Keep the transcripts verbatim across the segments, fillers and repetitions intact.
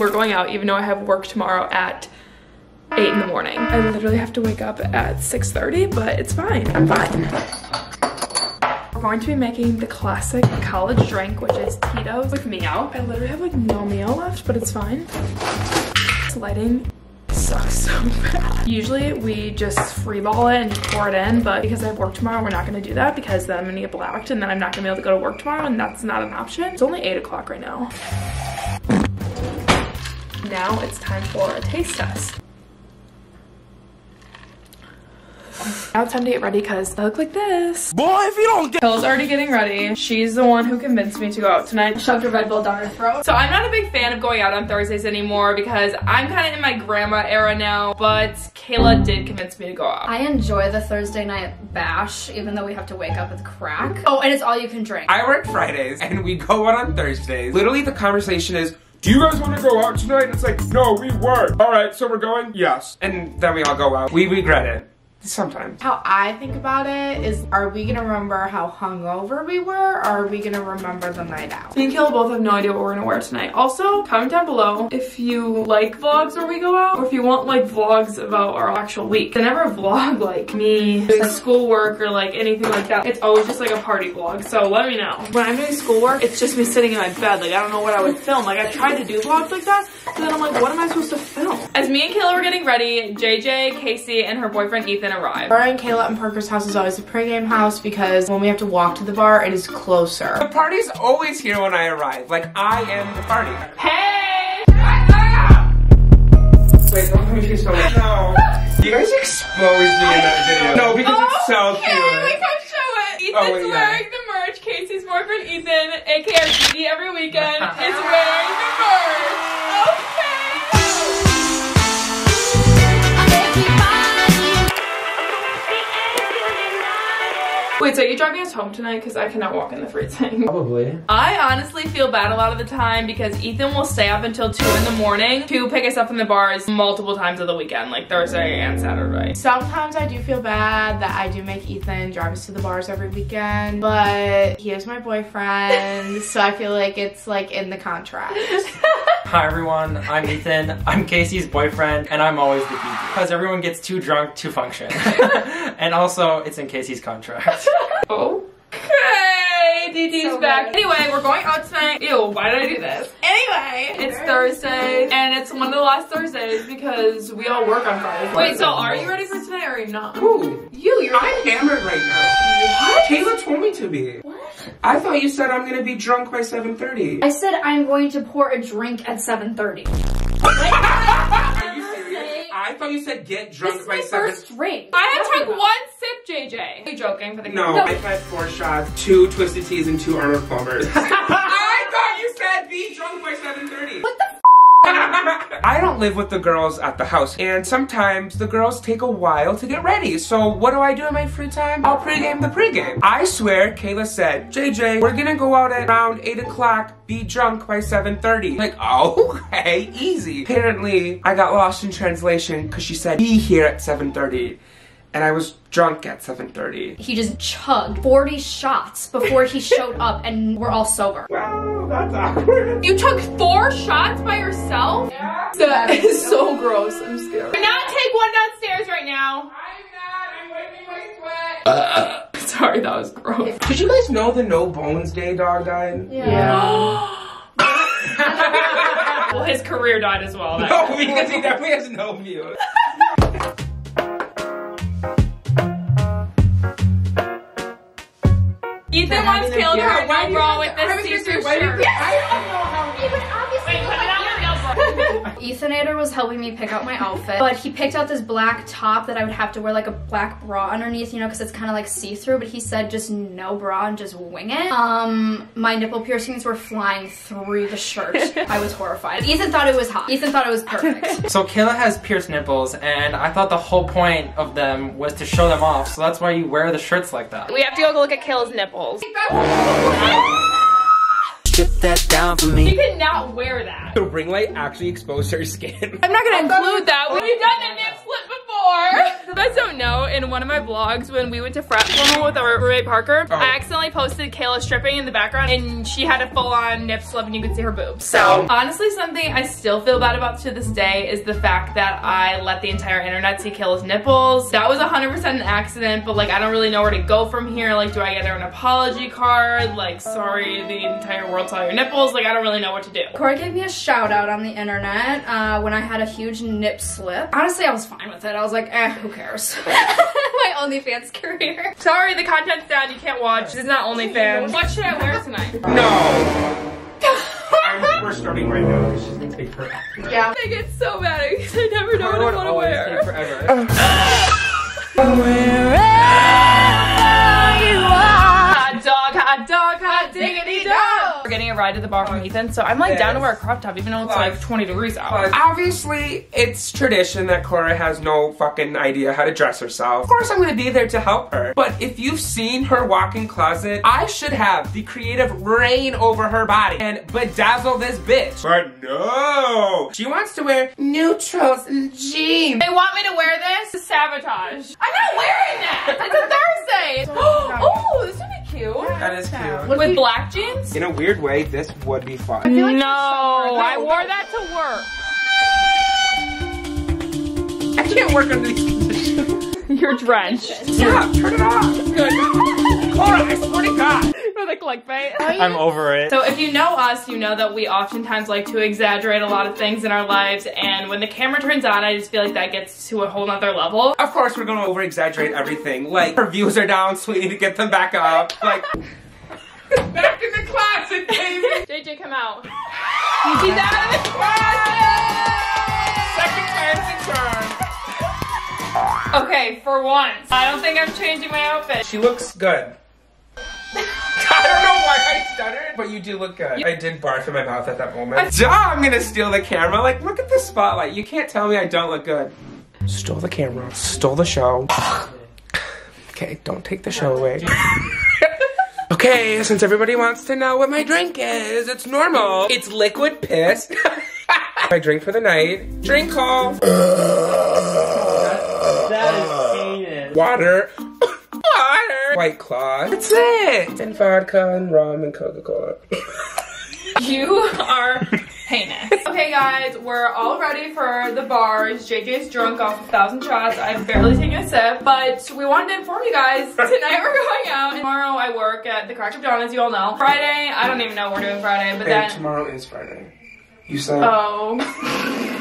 and we're going out even though I have work tomorrow at eight in the morning. I literally have to wake up at six thirty, but it's fine, I'm fine. We're going to be making the classic college drink, which is Tito's with meow. I literally have like no meow left, but it's fine. This lighting sucks so bad. Usually we just freeball it and just pour it in, but because I have work tomorrow, we're not gonna do that because then I'm gonna get blacked and then I'm not gonna be able to go to work tomorrow, and that's not an option. It's only eight o'clock right now. Now it's time for a taste test. Now it's time to get ready because I look like this. Boy, if you don't get- Kayla's already getting ready. She's the one who convinced me to go out tonight. Shoved a Red Bull down her throat. So I'm not a big fan of going out on Thursdays anymore because I'm kind of in my grandma era now, but Kayla did convince me to go out. I enjoy the Thursday night bash, even though we have to wake up with crack. Oh, and it's all you can drink. I work Fridays and we go out on Thursdays. Literally the conversation is, do you guys want to go out tonight? And it's like, no, we work. All right, so we're going? Yes. And then we all go out. We regret it. Sometimes. How I think about it is, are we gonna remember how hungover we were, or are we gonna remember the night out? Me and Kayla both have no idea what we're gonna wear tonight. Also, comment down below if you like vlogs where we go out, or if you want like vlogs about our actual week. I never vlog like me doing schoolwork or like anything like that. It's always just like a party vlog, so let me know. When I'm doing schoolwork, it's just me sitting in my bed, like I don't know what I would film. Like I tried to do vlogs like that, but then I'm like, what am I supposed to film? As me and Kayla were getting ready, J J, Casey, and her boyfriend Ethan arrived. Our and Kayla and Parker's house is always a pregame house because when we have to walk to the bar, it is closer. The party's always here when I arrive. Like, I am the party. Hey! Ah! Wait, don't put me so much. No. You guys exposed me in that video. No, because oh, it's so okay, cute. We can't show it. Ethan's oh, wait, wearing yeah. the merch. Casey's boyfriend Ethan, aka Didi every weekend, is wearing the merch. Okay. Wait, so are you driving us home tonight? Because I cannot walk in the freezing. Probably. I honestly feel bad a lot of the time because Ethan will stay up until two in the morning to pick us up from the bars multiple times of the weekend, like Thursday and Saturday. Sometimes I do feel bad that I do make Ethan drive us to the bars every weekend, but he is my boyfriend, so I feel like it's like in the contract. Hi everyone, I'm Ethan, I'm Casey's boyfriend, and I'm always the D J. Because everyone gets too drunk to function. And also, it's in Casey's contract. Oh. Okay, D D's so back. Funny. Anyway, we're going out tonight. Ew, why did I do this? Anyway, it's Thursday, and it's one of the last Thursdays because we all work on Fridays. Wait, so are you ready for tonight or are you not? Who? You, you're I'm hammered right now. What? Kayla told me to be. What? I thought you said I'm gonna be drunk by seven thirty. I said I'm going to pour a drink at seven thirty. Are you serious? I thought you said get drunk by seven. This is my first drink. I had drunk one sip, J J. Are you joking for the game? No, no, I've had four shots, two twisted teas, and two armor bombers. I thought you said be drunk by seven thirty. What the f? I don't live with the girls at the house, and sometimes the girls take a while to get ready. So what do I do in my free time? I'll pregame the pregame. I swear Kayla said, J J, we're gonna go out at around eight o'clock, be drunk by seven thirty. Like, oh, okay, easy. Apparently, I got lost in translation because she said, be here at seven thirty. And I was drunk at seven thirty. He just chugged forty shots before he showed up, and we're all sober. Wow, that's awkward. You chugged four shots by yourself? Yeah. That is so gross. I'm scared. Do not take one downstairs right now. I'm not. I'm wiping my sweat. Uh, sorry, that was gross. Did you guys know the No Bones Day dog died? Yeah. yeah. Well, his career died as well. No, time. Because he definitely has no views. Ethan wants Kayla to her white bra with this see-through shirt. Yes. I don't know how he would obviously Wait, put it on the Ethanator was helping me pick out my outfit, but he picked out this black top that I would have to wear like a black bra underneath, you know, because it's kind of like see-through, but he said just no bra and just wing it. Um, my nipple piercings were flying through the shirt. I was horrified. Ethan thought it was hot. Ethan thought it was perfect. So Kayla has pierced nipples, and I thought the whole point of them was to show them off, so that's why you wear the shirts like that. We have to go look at Kayla's nipples. Strip that down for me. You could not wear that. The ring light actually exposed her skin. I'm not gonna include that. We've done a nip slip before. guys don't know, in one of my vlogs when we went to frat school with our roommate Parker, oh. I accidentally posted Kayla stripping in the background and she had a full-on nip slip and you could see her boobs. So honestly, something I still feel bad about to this day is the fact that I let the entire internet see Kayla's nipples. That was one hundred percent an accident, but like I don't really know where to go from here. Like, do I get her an apology card? Like, sorry the entire world saw your nipples. Like, I don't really know what to do. Cora gave me a shout out on the internet uh, when I had a huge nip slip. Honestly, I was fine with it. I was like, eh, who cares? My OnlyFans career. Sorry, the content's down. You can't watch. This is not OnlyFans. What should I wear tonight? No. I'm, we're starting right now. This is gonna take forever. Yeah. I get so mad because I never know what I want to wear. Forever. Wherever you are. Hot dog, hot dog, hot diggity dog. We're getting a ride to the bar from Ethan, so I'm like yes. down to wear a crop top even though it's like, like twenty degrees out. Like, obviously, it's tradition that Cora has no fucking idea how to dress herself. Of course I'm gonna be there to help her, but if you've seen her walk-in closet, I should have the creative reign over her body and bedazzle this bitch. But no! She wants to wear neutrals and jeans. They want me to wear this to sabotage. I'm not wearing that! It's a Thursday! Oh, this would be cute. That is cute. With black jeans? In a weird way, this would be fun. I feel like no, I wore that to work. I can't work under these conditions. You're drenched. Stop, turn it off. Good. Cora, I swear to God. The clickbait. I'm over it. So if you know us, you know that we oftentimes like to exaggerate a lot of things in our lives, and when the camera turns on, I just feel like that gets to a whole nother level. Of course we're gonna over exaggerate everything. Like, her views are down, so we need to get them back up. Like, back in the closet, baby! J J, come out. He's out of the closet! Second chance in turn. Okay, for once. I don't think I'm changing my outfit. She looks good. I don't know why I stuttered, but you do look good. You I did barf in my mouth at that moment. Duh, I'm gonna steal the camera. Like, look at the spotlight. You can't tell me I don't look good. Stole the camera. Stole the show. Okay, don't take the show away. Okay, since everybody wants to know what my drink is, it's normal. It's liquid piss. My drink for the night. Drink call. That is heinous. Water. White Claw. That's it! And vodka and rum and Coca-Cola. You are heinous. Okay guys, we're all ready for the bars. J J's drunk off a thousand shots. I've barely taken a sip, but we wanted to inform you guys. Tonight we're going out. Tomorrow I work at the Crack of Dawn, as you all know. Friday, I don't even know what we're doing Friday, but and then- tomorrow is Friday. You said- Oh.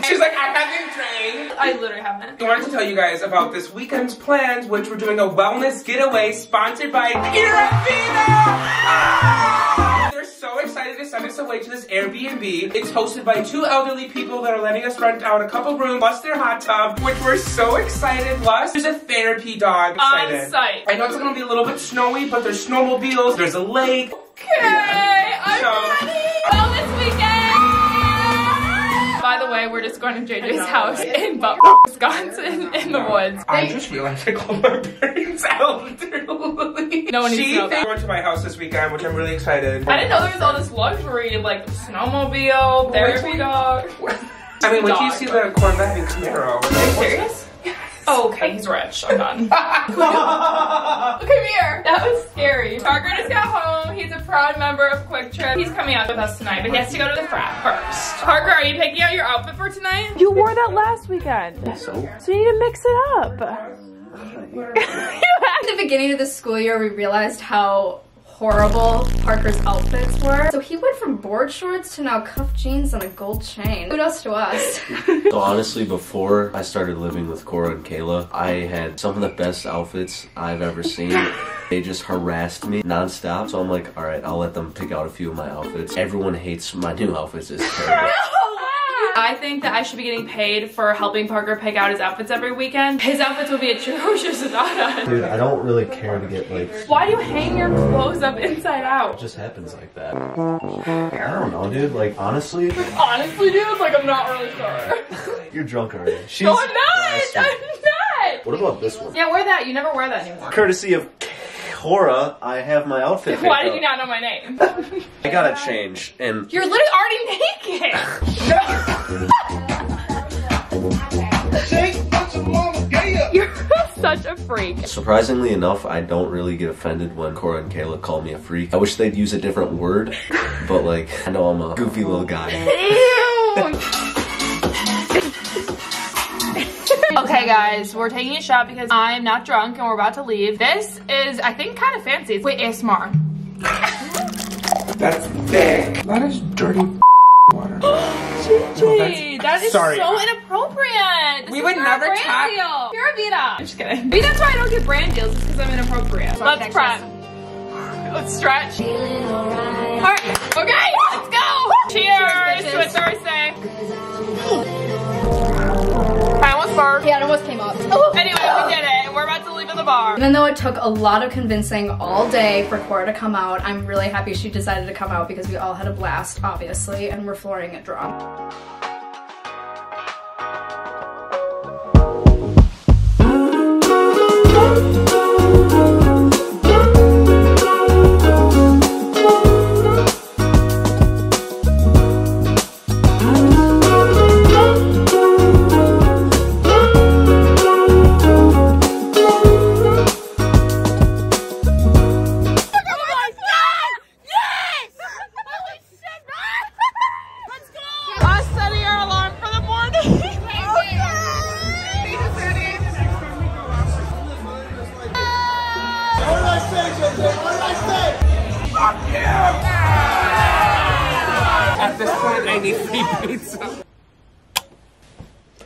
She's like, I haven't trained. I literally haven't. I wanted to tell you guys about this weekend's plans, which we're doing a wellness getaway sponsored by Ira Vida. Ah! They're so excited to send us away to this Airbnb. It's hosted by two elderly people that are letting us rent out a couple rooms, plus their hot tub, which we're so excited. Plus, there's a therapy dog. Excited. On site. I know it's gonna be a little bit snowy, but there's snowmobiles, there's a lake. Okay, I'm so ready. Wellness weekend. By the way, we're just going to J J's house in Bubble, Wisconsin, in the woods. I just realized I called my parents elderly. No one needs she to know that. She went to my house this weekend, which I'm really excited. I didn't know there was all this luxury, like snowmobile, therapy dog. I mean, when you see the Corvette and Camaro. Are you serious? Oh, okay, he's rich. I'm done. Come here. That was scary. Parker just got home. He's a proud member of Quick Trip. He's coming out with us tonight, but he has to go to the frat first. Parker, are you picking out your outfit for tonight? You wore that last weekend. So? So you need to mix it up. At the beginning of the school year, we realized how horrible Parker's outfits were. So he went from board shorts to now cuff jeans and a gold chain. Who knows to us? So honestly, before I started living with Cora and Kayla, I had some of the best outfits I've ever seen. They just harassed me nonstop. So I'm like, all right, I'll let them pick out a few of my outfits. Everyone hates my new outfits. It's terrible. I think that I should be getting paid for helping Parker pick out his outfits every weekend. His outfits will be atrocious without us. Dude, I don't really care to get like... Why do you hang your clothes up inside out? It just happens like that. I don't know, dude. Like, honestly... Like, honestly, dude? Like, I'm not really sure. You're drunk already. She's no, I'm not! I'm not! What about this one? Yeah, wear that. You never wear that anymore. Courtesy of... Cora, I have my outfit. Why did you not know my name? I gotta change and- You're literally already naked! Shake, bunch of mama, yeah! You're such a freak. Surprisingly enough, I don't really get offended when Cora and Kayla call me a freak. I wish they'd use a different word, but like, I know I'm a goofy little guy. Okay guys, we're taking a shot because I'm not drunk and we're about to leave. This is, I think, kind of fancy. It's, wait, A S M R. That's thick. That is dirty water. J J, no, that is sorry. So inappropriate. This we would never tap. Deal. You're a Vida. I'm just kidding. Maybe that's why I don't get brand deals, is because I'm inappropriate. So let's prep. Let's stretch. All right. Okay, let's go. Cheers. Cheers to a Thursday. I almost burped. Yeah, it almost came up. Oh. Anyway, we did it. We're about to leave at the bar. Even though it took a lot of convincing all day for Cora to come out, I'm really happy she decided to come out because we all had a blast, obviously, and we're flooring it drunk.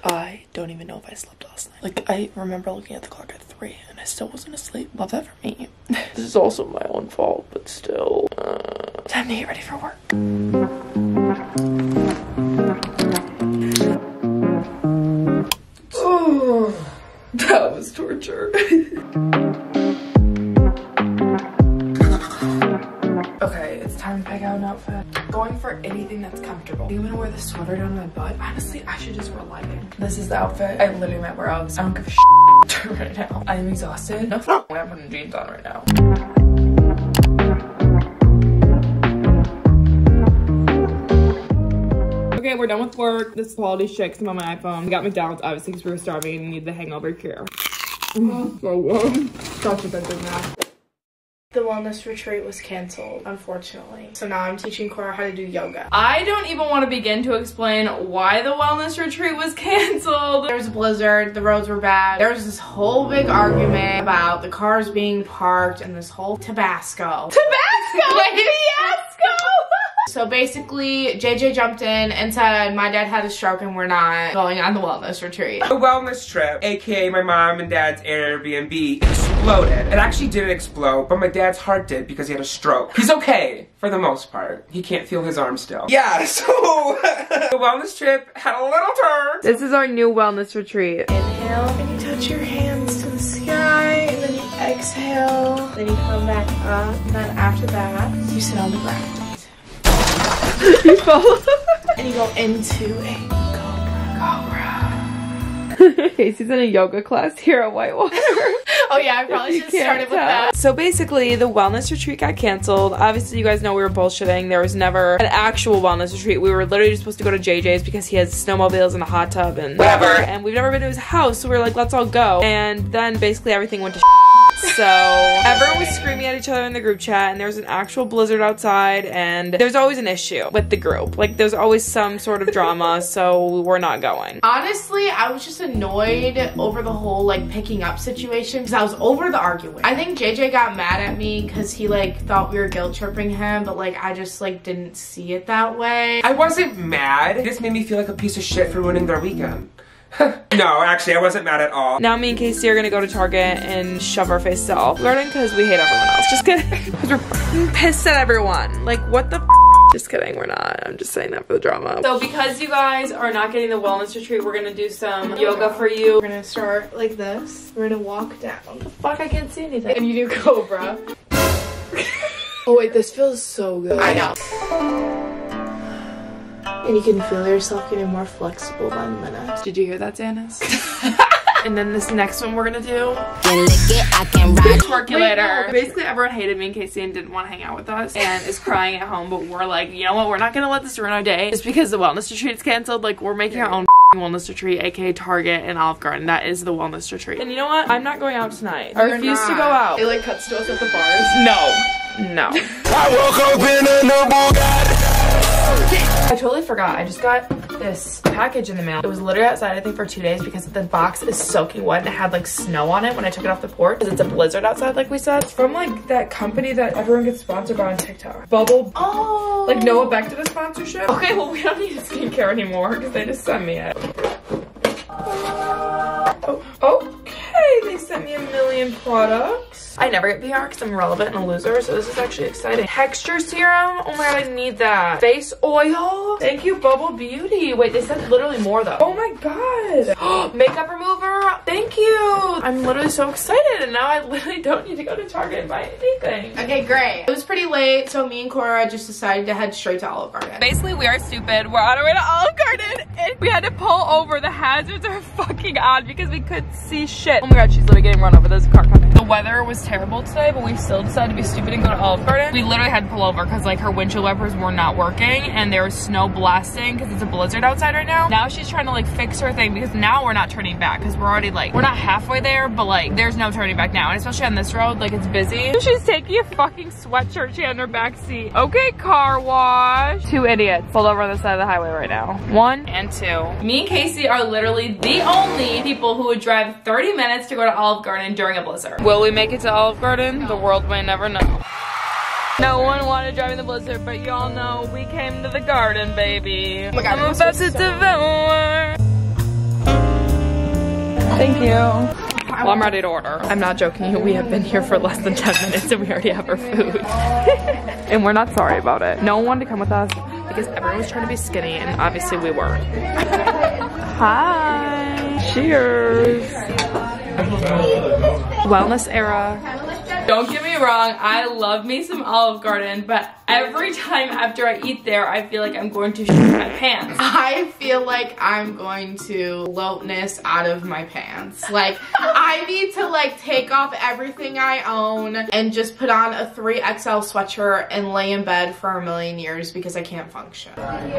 I don't even know if I slept last night. Like, I remember looking at the clock at three and I still wasn't asleep. Love that for me. This is also my own fault, but still. Uh, time to get ready for work. Oh, that was torture. Okay, it's time to pick out an outfit. Going for anything that's comfortable. I'm gonna wear the sweater down my butt. Honestly, I should just wear leggings. This is the outfit I literally might wear out. I don't give a shit right now. I'm exhausted. No f way I'm putting jeans on right now. Okay, we're done with work. This quality shit, cause I'm on my iPhone. We got McDonald's, obviously, because we were starving and need the hangover cure. Mm-hmm. So warm. Such a good thing now. The wellness retreat was canceled, unfortunately. So now I'm teaching Cora how to do yoga. I don't even want to begin to explain why the wellness retreat was canceled. There was a blizzard, the roads were bad. There was this whole big argument about the cars being parked and this whole Tabasco. Tabasco! Fiasco! So basically, J J jumped in and said, my dad had a stroke and we're not going on the wellness retreat. The wellness trip, A K A my mom and dad's Airbnb, exploded. It actually didn't explode, but my dad's heart did because he had a stroke. He's okay, for the most part. He can't feel his arm still. Yeah, so the wellness trip had a little turn. This is our new wellness retreat. Inhale, and you touch your hands to the sky, and then you exhale. Then you come back up, and then after that, you sit on the ground. You fall. And you go into a cobra. Cobra. Casey's in a yoga class here at Whitewater. Oh yeah, I probably should have started with that. So basically, the wellness retreat got canceled. Obviously, you guys know we were bullshitting. There was never an actual wellness retreat. We were literally just supposed to go to J J's because he has snowmobiles and a hot tub and whatever. And we've never been to his house, so we were like, let's all go. And then basically everything went to so everyone was screaming at each other in the group chat, and there was an actual blizzard outside, and there's always an issue with the group. Like, there's always some sort of drama, so we're not going. Honestly, I was just annoyed over the whole, like, picking up situation, because I was over the arguing. I think J J got mad at me because he, like, thought we were guilt tripping him, but, like, I just, like, didn't see it that way. I wasn't mad. This made me feel like a piece of shit for ruining their weekend. No, actually, I wasn't mad at all. Now me and Casey are gonna go to Target and shove our faces at Olive Garden because we hate everyone else. Just kidding. Because we're f***ing pissed at everyone. Like, what the f***? Just kidding, we're not. I'm just saying that for the drama. So because you guys are not getting the wellness retreat, we're gonna do some yoga for you. We're gonna start like this. We're gonna walk down. What the fuck? I can't see anything. And you do Cobra. Oh wait, this feels so good. I know. And you can feel yourself getting more flexible by the minute. Did you hear that, Janice? And then this next one we're gonna do. Circulator. Basically, everyone hated me and Casey and didn't want to hang out with us and is crying at home. But we're like, you know what? We're not gonna let this ruin our day. Just because the wellness retreat's canceled, like, we're making our own wellness retreat, aka Target and Olive Garden. That is the wellness retreat. And you know what? I'm not going out tonight. I refuse to go out. It like cuts to us at the bars. No. No. I woke up in a noble guy. I totally forgot. I just got this package in the mail. It was literally outside, I think, for two days because the box is soaking wet and it had like snow on it when I took it off the porch because it's a blizzard outside, like we said. It's from like that company that everyone gets sponsored by on TikTok. Bubble. Oh. Like Noah Beck did a sponsorship. Okay, well, we don't need skincare anymore because they just sent me it. Oh, okay, they sent me a million products. I never get P R because I'm relevant and a loser, so this is actually exciting. Texture serum, oh my god, I need that. Face oil, thank you, Bubble Beauty. Wait, they sent literally more though. Oh my god. Makeup remover, thank you. I'm literally so excited, and now I literally don't need to go to Target and buy anything. Okay, great. It was pretty late, so me and Cora just decided to head straight to Olive Garden. Basically, we are stupid. We're on our way to Olive Garden, and we had to pull over. The hazards are fucking on because we couldn't see shit. Oh my god, she's literally getting run over. There's a car coming. The weather was terrible today, but we still decided to be stupid and go to Olive Garden. We literally had to pull over because like her windshield wipers were not working, and there was snow blasting because it's a blizzard outside right now. Now she's trying to like fix her thing because now we're not turning back because we're already like, we're not halfway there, but like there's no turning back now, and especially on this road, like it's busy. She's taking a fucking sweatshirt she had in her back seat. Okay, car wash. Two idiots pulled over on the side of the highway right now. One and two. Me and Casey are literally the only people who would drive thirty minutes to go to Olive Garden during a blizzard. Will we make it to Olive Garden? The world may never know. No one wanted driving the blizzard, but y'all know we came to the garden, baby. Oh my god, I'm about to devour. Thank you. Well, I'm ready to order. I'm not joking you, we have been here for less than ten minutes and we already have our food. And we're not sorry about it. No one wanted to come with us because everyone was trying to be skinny and obviously we weren't. Hi. Cheers. Wellness era. Don't get me wrong, I love me some Olive Garden, but every time after I eat there, I feel like I'm going to shit my pants. I feel like I'm going to bloatness out of my pants. Like, I need to like take off everything I own and just put on a three X L sweatshirt and lay in bed for a million years because I can't function. I'm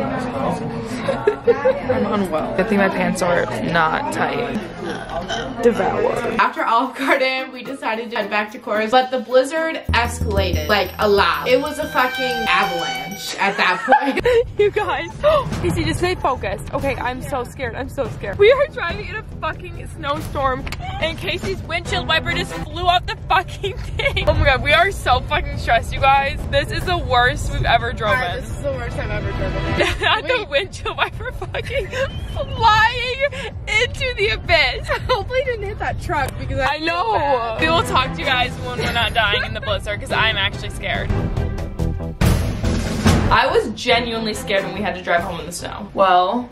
unwell. I think my pants are not tight. Devour. After Olive Garden, we decided to head back to Cora's, but the blizzard escalated like a lot. It was a fucking avalanche at that point. You guys, Casey, just stay focused. Okay, I'm yeah. so scared, I'm so scared. We are driving in a fucking snowstorm and Casey's windshield wiper just flew off the fucking thing. Oh my god, we are so fucking stressed, you guys. This is the worst we've ever driven. Right, this is the worst I've ever driven. Not the windshield wiper fucking flying into the abyss. Hopefully you didn't hit that truck because I, I know. We will talk to you guys when we're not dying in the blizzard because I'm actually scared. I was genuinely scared when we had to drive home in the snow. Well,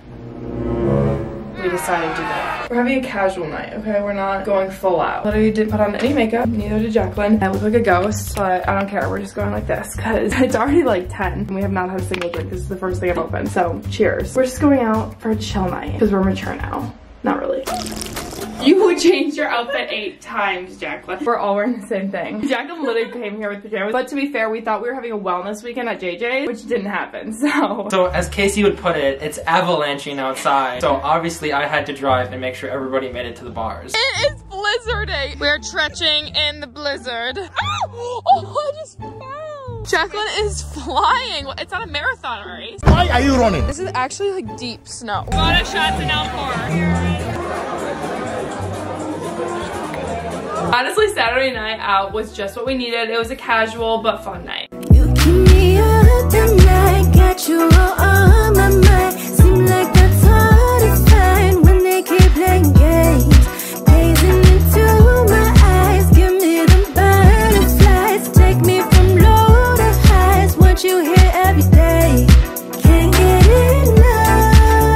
we decided to do that. We're having a casual night, okay? We're not going full out. Literally didn't put on any makeup, neither did Jacqueline. I look like a ghost, but I don't care. We're just going like this because it's already like ten and we have not had a single drink. This is the first thing I've opened, so cheers. We're just going out for a chill night because we're mature now. Not really. You would change your outfit eight times, Jacqueline. We're all wearing the same thing. Jacqueline literally came here with pajamas, but to be fair, we thought we were having a wellness weekend at J J, which didn't happen, so. So as Casey would put it, it's avalanching outside. So obviously I had to drive and make sure everybody made it to the bars. It is blizzarding. We're trekking in the blizzard. Oh, oh I just fell. Jacqueline is flying. It's not a marathon race. Why are you running? This is actually like deep snow. A lot of shots in L four. Honestly, Saturday night out was just what we needed. It was a casual but fun night. You keep me out of the night.